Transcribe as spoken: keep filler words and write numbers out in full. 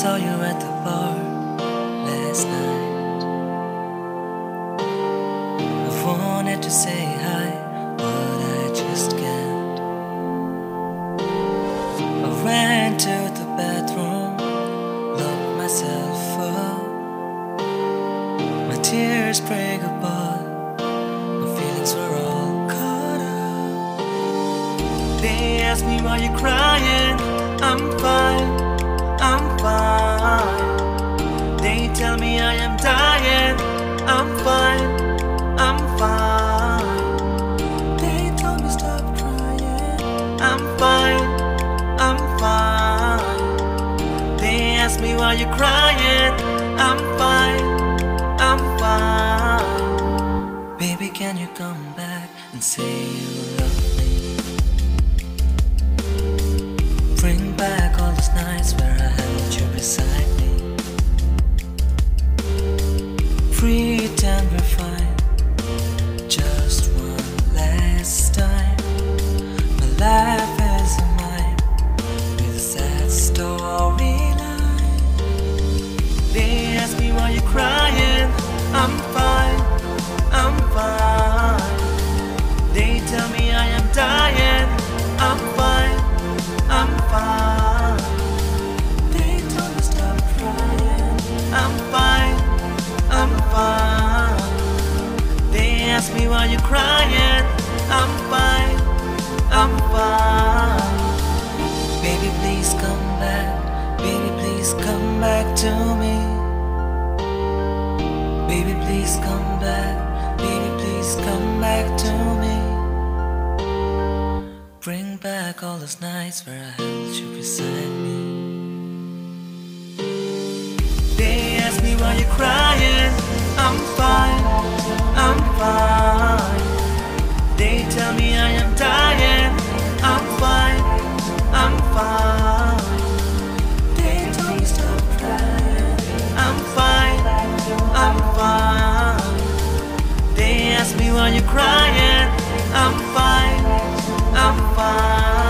saw you at the bar last night. I've wanted to say hi, but I just can't. I ran to the bathroom, locked myself up. My tears break apart, my feelings were all caught up. They asked me why you're crying, I'm fine, I'm fine. They tell me I am dying, I'm fine, I'm fine. They tell me stop crying, I'm fine, I'm fine. They ask me why you're crying, I'm fine, I'm fine. Baby, can you come back and say you love me? Bring back all those nights where I had you beside me. Pretend we're fine, just one last time. My life is a mime with a sad storyline. They ask me why you're crying, I'm fine, I'm fine. They tell me I am dying, I'm fine, I'm fine. I'm fine, I'm fine. They ask me why you're crying, I'm fine, I'm fine. Baby, please come back, baby, please come back to me. Baby, please come back, baby, please come back to me. Bring back all those nights where I held you beside me. Why you crying? I'm fine, I'm fine. They tell me I am dying, I'm fine, I'm fine. They tell me stop crying, I'm fine, I'm fine. They ask me why you crying, I'm fine, I'm fine.